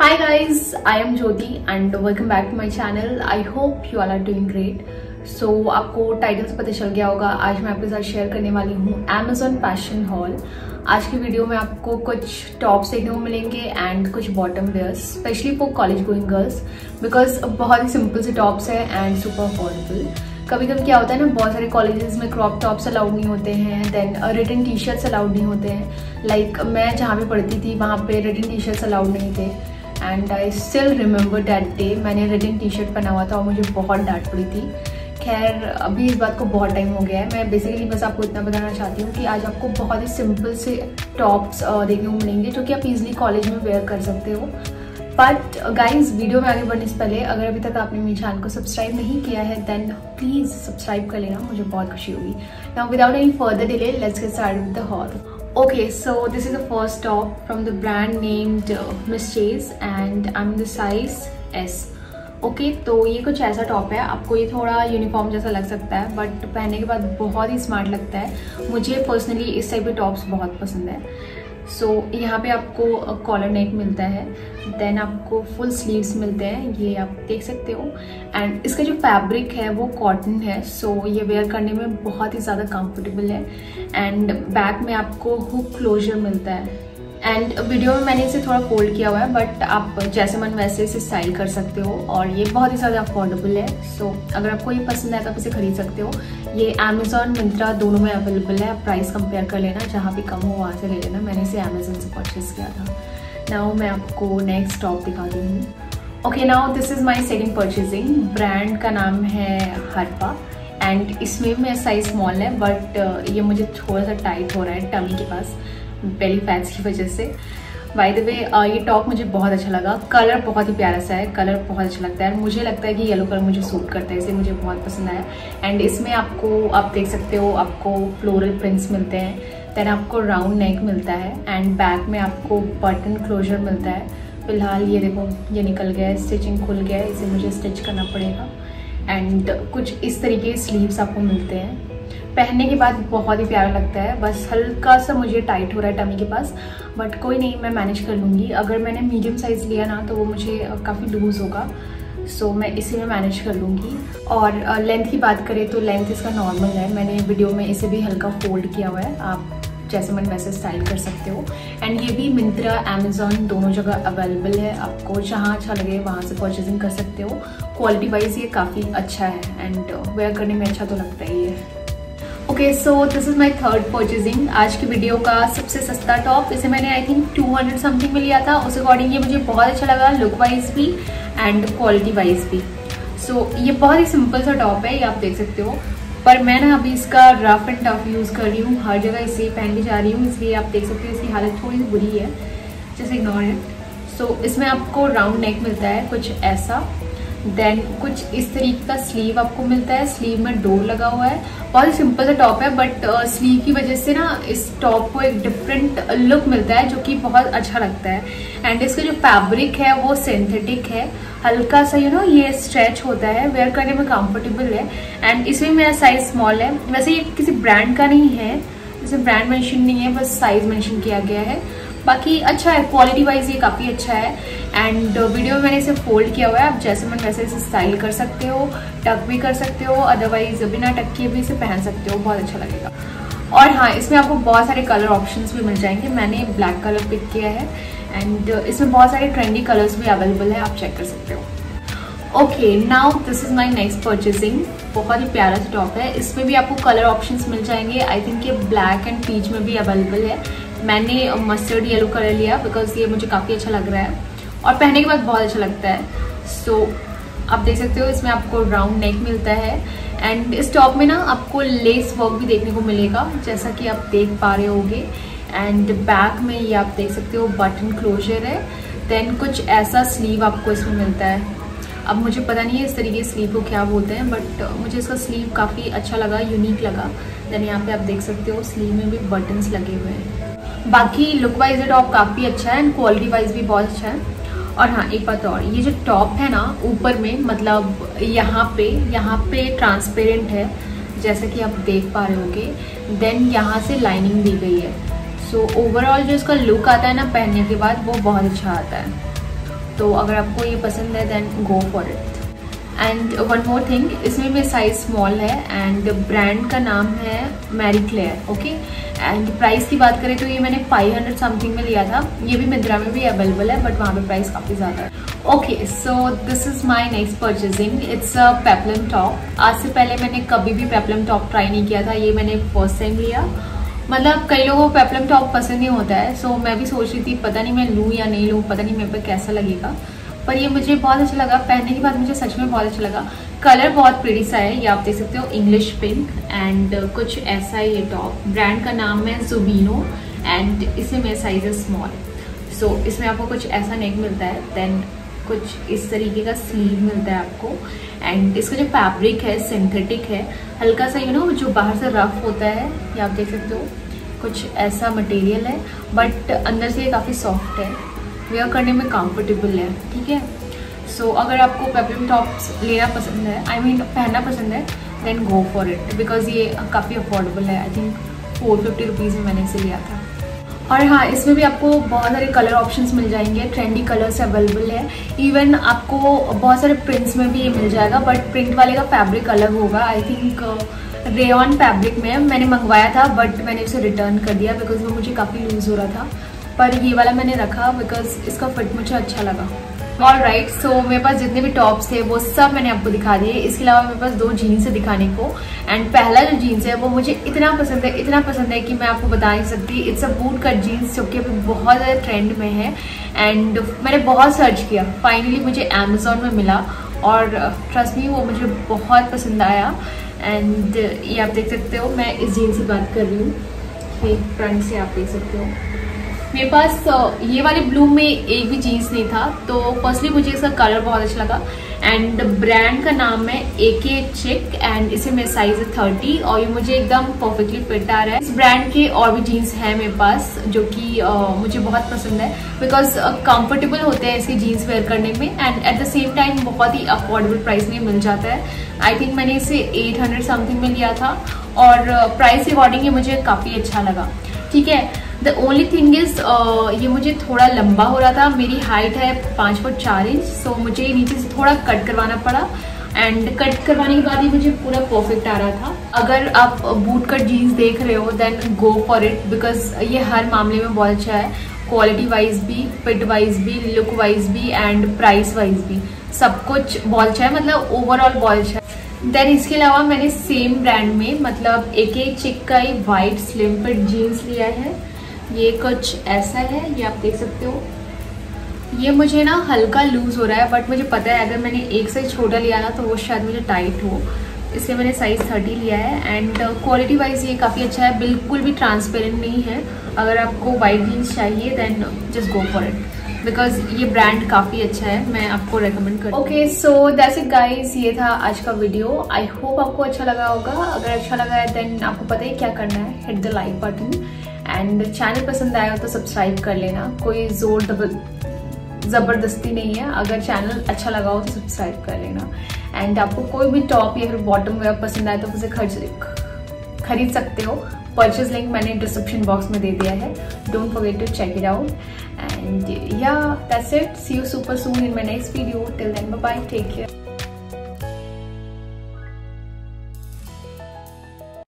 Hi guys, I am Jyoti and welcome back to my channel. I hope you all are doing great. So आपको title से पता चल गया होगा, आज मैं आपके साथ शेयर करने वाली हूँ Amazon Fashion haul. आज की वीडियो में आपको कुछ टॉप्स देखने को मिलेंगे एंड कुछ bottom wears, specially for college going girls, because बहुत ही सिंपल से टॉप्स हैं एंड सुपर अफोर्डेबल. कभी कभी क्या होता है ना, बहुत सारे कॉलेजेस में क्रॉप टॉप्स अलाउड नहीं होते हैं, then written T shirts allowed नहीं होते हैं. लाइक मैं जहाँ पर पढ़ती थी वहाँ पर रिटन टी शर्ट्स अलाउड नहीं थे and I still remember that day. मैंने रिटन टी शर्ट पहना हुआ था और मुझे बहुत डांट पड़ी थी. खैर अभी इस बात को बहुत टाइम हो गया है. मैं बेसिकली बस आपको इतना बताना चाहती हूँ कि आज आपको बहुत ही सिंपल से टॉप्स देखने को मिलेंगे जो कि आप इजीली कॉलेज में वेयर कर सकते हो. बट गाइज, वीडियो में आगे बढ़ने से पहले अगर अभी तक आपने मेरे चैनल को सब्सक्राइब नहीं किया है देन प्लीज़ सब्सक्राइब कर लेना, मुझे बहुत खुशी होगी. Now without any further delay let's get started with the haul. Okay, so this is the first top from the brand named Miss Chase and I'm the size S. Okay, तो ये कुछ ऐसा टॉप है. आपको ये थोड़ा uniform जैसा लग सकता है बट पहनने के बाद बहुत ही स्मार्ट लगता है. मुझे पर्सनली इस टाइप के टॉप्स बहुत पसंद है. सो यहाँ पे आपको कॉलर नेक मिलता है, देन आपको फुल स्लीव्स मिलते हैं, ये आप देख सकते हो. एंड इसका जो फैब्रिक है वो कॉटन है, सो ये वेयर करने में बहुत ही ज़्यादा कंफर्टेबल है. एंड बैक में आपको हुक क्लोजर मिलता है. एंड वीडियो में मैंने इसे थोड़ा फोल्ड किया हुआ है बट आप जैसे मन वैसे इसे स्टाइल कर सकते हो और ये बहुत ही ज़्यादा अफोर्डेबल है. सो अगर आपको ये पसंद है तो आप इसे खरीद सकते हो. ये Amazon, Myntra दोनों में अवेलेबल है. आप प्राइस कंपेयर कर लेना, जहाँ भी कम हो वहाँ से ले लेना. मैंने इसे Amazon से परचेज़ किया था. नाउ मैं आपको नेक्स्ट टॉप दिखाती हूँ. Okay, now this is my second purchasing. Brand का नाम है हरपा एंड इसमें मैं साइज़ स्मॉल है बट ये मुझे थोड़ा सा टाइट हो रहा है टमी के पास, बेली फैट्स की वजह से. बाय द वे ये टॉप मुझे बहुत अच्छा लगा. कलर बहुत ही प्यारा सा है, कलर बहुत अच्छा लगता है. मुझे लगता है कि येलो कलर मुझे सूट करता है, इसे मुझे बहुत पसंद आया. एंड इसमें आपको, आप देख सकते हो, आपको फ्लोरल प्रिंट्स मिलते हैं, देन आपको राउंड नेक मिलता है एंड बैक में आपको बटन क्लोजर मिलता है. फिलहाल ये देखो ये निकल गया है, स्टिचिंग खुल गया है, इसे मुझे स्टिच करना पड़ेगा. एंड कुछ इस तरीके स्लीव्स आपको मिलते हैं. पहनने के बाद बहुत ही प्यारा लगता है. बस हल्का सा मुझे टाइट हो रहा है टमी के पास बट कोई नहीं, मैं मैनेज कर लूँगी. अगर मैंने मीडियम साइज़ लिया ना तो वो मुझे काफ़ी लूज़ होगा, सो मैं इसी में मैनेज कर लूँगी. और लेंथ की बात करें तो लेंथ इसका नॉर्मल है. मैंने वीडियो में इसे भी हल्का फोल्ड किया हुआ है, आप जैसे मन वैसे स्टाइल कर सकते हो. एंड ये भी Myntra, Amazon दोनों जगह अवेलेबल है. आपको जहाँ अच्छा लगे वहाँ से परचेजिंग कर सकते हो. क्वालिटी वाइज ये काफ़ी अच्छा है एंड वेयर करने में अच्छा तो लगता ही है. Okay, so this is my third purchasing. आज की वीडियो का सबसे सस्ता टॉप, इसे मैंने आई थिंक 200 समथिंग में लिया था. उस अकॉर्डिंग ये मुझे बहुत अच्छा लगा, लुक वाइज भी एंड क्वालिटी वाइज भी. सो ये बहुत ही सिंपल सा टॉप है, ये आप देख सकते हो. पर मैं ना अभी इसका रफ एंड टफ यूज़ कर रही हूँ, हर जगह इसे पहन के जा रही हूँ, इसलिए आप देख सकते हो इसकी हालत थोड़ी सी बुरी है. जैसे इग्नोर है. सो इसमें आपको राउंड नेक मिलता है कुछ ऐसा, देन कुछ इस तरीके का स्लीव आपको मिलता है. स्लीव में डोर लगा हुआ है. बहुत ही सिंपल सा टॉप है बट स्लीव की वजह से ना इस टॉप को एक डिफरेंट लुक मिलता है जो कि बहुत अच्छा लगता है. एंड इसका जो फैब्रिक है वो सिंथेटिक है, हल्का सा यू नो ये स्ट्रेच होता है, वेयर करने में कंफर्टेबल है. एंड इसमें मेरा साइज स्मॉल है. वैसे ये किसी ब्रांड का नहीं है, इसमें ब्रांड मेंशन नहीं है, बस साइज मेंशन किया गया है. बाकी अच्छा है, क्वालिटी वाइज ये काफ़ी अच्छा है. एंड वीडियो में मैंने इसे फोल्ड किया हुआ है, आप जैसे मन वैसे इसे स्टाइल कर सकते हो, टक भी कर सकते हो, अदरवाइज बिना टक किए भी इसे पहन सकते हो, बहुत अच्छा लगेगा. और हाँ, इसमें आपको बहुत सारे कलर ऑप्शंस भी मिल जाएंगे. मैंने ब्लैक कलर पिक किया है एंड इसमें बहुत सारे ट्रेंडी कलर्स भी अवेलेबल है, आप चेक कर सकते हो. Okay, now this is my next purchasing. बहुत ही प्यारा सा टॉप है, इसमें भी आपको कलर ऑप्शंस मिल जाएंगे. आई थिंक ये ब्लैक एंड पीच में भी अवेलेबल है. मैंने मस्टर्ड येलो कलर लिया बिकॉज ये मुझे काफ़ी अच्छा लग रहा है और पहनने के बाद बहुत अच्छा लगता है. सो आप देख सकते हो इसमें आपको राउंड नेक मिलता है. एंड इस टॉप में ना आपको लेस वर्क भी देखने को मिलेगा जैसा कि आप देख पा रहे होगे. एंड बैक में ये आप देख सकते हो बटन क्लोजर है, देन कुछ ऐसा स्लीव आपको इसमें मिलता है. अब मुझे पता नहीं है इस तरीके स्लीव को क्या बोलते हैं बट मुझे इसका स्लीव काफ़ी अच्छा लगा, यूनिक लगा. देन यहाँ पे आप देख सकते हो स्लीव में भी बटन्स लगे हुए हैं. बाकी लुक वाइज ये टॉप काफ़ी अच्छा है एंड क्वालिटी वाइज भी बहुत अच्छा है. और हाँ, एक बात और, ये जो टॉप है ना ऊपर में, मतलब यहाँ पे ट्रांसपेरेंट है जैसा कि आप देख पा रहे होगे. देन यहाँ से लाइनिंग दी गई है. सो ओवरऑल जो इसका लुक आता है ना पहनने के बाद वो बहुत अच्छा आता है. तो अगर आपको ये पसंद है then go for it. And one more thing, इसमें भी साइज स्मॉल है एंड ब्रांड का नाम है Marie Claire. Okay, and price की बात करें तो ये मैंने 500 समथिंग में लिया था। ये भी मिंत्रा में भी अवेलेबल है बट वहाँ पे प्राइस काफ़ी ज़्यादा है। Okay, so this is my next purchasing. It's a peplum top. आज से पहले मैंने कभी भी पेप्लम टॉप ट्राई नहीं किया था, ये मैंने फर्स्ट टाइम लिया। मतलब कई लोगों को पेप्लम टॉप पसंद नहीं होता है, सो मैं भी सोच रही थी पता नहीं मैं लूँ या नहीं लूँ, पता नहीं मेरे पर कैसा लगेगा, पर ये मुझे बहुत अच्छा लगा। पहनने के बाद मुझे सच में बहुत अच्छा लगा। कलर बहुत प्रीटी सा है, ये आप देख सकते हो, इंग्लिश पिंक एंड कुछ ऐसा ही ये टॉप। ब्रांड का नाम है जुबिनो एंड इसमें साइज है स्मॉल। सो इसमें आपको कुछ ऐसा नेक मिलता है, देन कुछ इस तरीके का स्लीव मिलता है आपको। एंड इसका जो फैब्रिक है सिंथेटिक है, हल्का सा यू नो जो बाहर से रफ होता है, ये आप देख सकते हो कुछ ऐसा मटेरियल है, बट अंदर से ये काफ़ी सॉफ्ट है, वेयर करने में कंफर्टेबल है, ठीक है। सो अगर आपको पेप्लम टॉप्स लेना पसंद है, पहनना पसंद है, then go for it, because ये काफ़ी अफोर्डेबल है। आई थिंक 450 रुपीज़ में मैंने इसे लिया था। और हाँ, इसमें भी आपको बहुत सारे कलर ऑप्शंस मिल जाएंगे, ट्रेंडी कलर्स अवेलेबल है। इवन आपको बहुत सारे प्रिंट्स में भी ये मिल जाएगा, बट प्रिंट वाले का फैब्रिक अलग होगा। आई थिंक रेयॉन फैब्रिक में मैंने मंगवाया था बट मैंने उसे रिटर्न कर दिया बिकॉज वो मुझे काफ़ी लूज़ हो रहा था, पर ये वाला मैंने रखा बिकॉज इसका फिट मुझे अच्छा लगा। ऑलराइट, सो मेरे पास जितने भी टॉप्स थे वो सब मैंने आपको दिखा दिए। इसके अलावा मेरे पास 2 जीन्स है दिखाने को। एंड पहला जो जीन्स है वो मुझे इतना पसंद है कि मैं आपको बता नहीं सकती। It's a boot cut jeans जो कि अभी बहुत ज़्यादा ट्रेंड में है एंड मैंने बहुत सर्च किया, फाइनली मुझे अमेजोन में मिला और ट्रस्ट मी वो मुझे बहुत पसंद आया। एंड ये आप देख सकते हो, मैं इस जीन्स की बात कर रही हूँ, ये फ्रंट से आप देख सकते हो। मेरे पास ये वाले ब्लू में एक भी जीन्स नहीं था, तो पर्सनली मुझे इसका कलर बहुत अच्छा लगा। एंड ब्रांड का नाम है AK चिक एंड इसे मेरा साइज है 30 और ये मुझे एकदम परफेक्टली फिट आ रहा है। इस ब्रांड के और भी जीन्स हैं मेरे पास जो कि मुझे बहुत पसंद है बिकॉज कंफर्टेबल होते हैं इसके जीन्स वेयर करने में and at the same time बहुत ही अफोर्डेबल प्राइस में मिल जाता है। आई थिंक मैंने इसे 800 समथिंग में लिया था और प्राइस के अकॉर्डिंग ये मुझे काफ़ी अच्छा लगा, ठीक है। द ओनली थिंग इज़ ये मुझे थोड़ा लंबा हो रहा था, मेरी हाइट है 5'4" सो मुझे नीचे से थोड़ा कट करवाना पड़ा एंड कट करवाने के बाद ही मुझे पूरा परफेक्ट आ रहा था। अगर आप बूट कट जीन्स देख रहे हो then go for it because ये हर मामले में बहुत अच्छा है, क्वालिटी वाइज भी, फिट वाइज भी, लुक वाइज भी एंड प्राइस वाइज भी, सब कुछ बहुत अच्छा है, मतलब ओवरऑल बहुत अच्छा है। देन इसके अलावा मैंने सेम ब्रांड में मतलब AK चिक का ही वाइट स्लिम फिट जीन्स लिया है। ये कुछ ऐसा है, ये आप देख सकते हो। ये मुझे ना हल्का लूज़ हो रहा है बट मुझे पता है अगर मैंने एक साइज छोटा लिया ना तो वो शायद मुझे टाइट हो, इसलिए मैंने साइज़ 30 लिया है। एंड क्वालिटी वाइज ये काफ़ी अच्छा है, बिल्कुल भी ट्रांसपेरेंट नहीं है। अगर आपको वाइट जीन्स चाहिए then just go for it because ये ब्रांड काफ़ी अच्छा है, मैं आपको रेकमेंड करूँ। Okay, so that's it guys, ये था आज का वीडियो। आई होप आपको अच्छा लगा होगा। अगर अच्छा लगा है देन आपको पता ही क्या करना है, hit the like button and channel पसंद आया हो तो सब्सक्राइब कर लेना, कोई जोर ज़बरदस्ती नहीं है। अगर चैनल अच्छा लगा हो तो सब्सक्राइब कर लेना। एंड आपको कोई भी टॉप या फिर बॉटम वगैरह पसंद आए तो उसे खरीद सकते हो। परचेज लिंक मैंने डिस्क्रिप्शन बॉक्स में दे दिया है, don't forget to check it out. And या that's it, see you super soon in my next video. Till then bye bye, take care.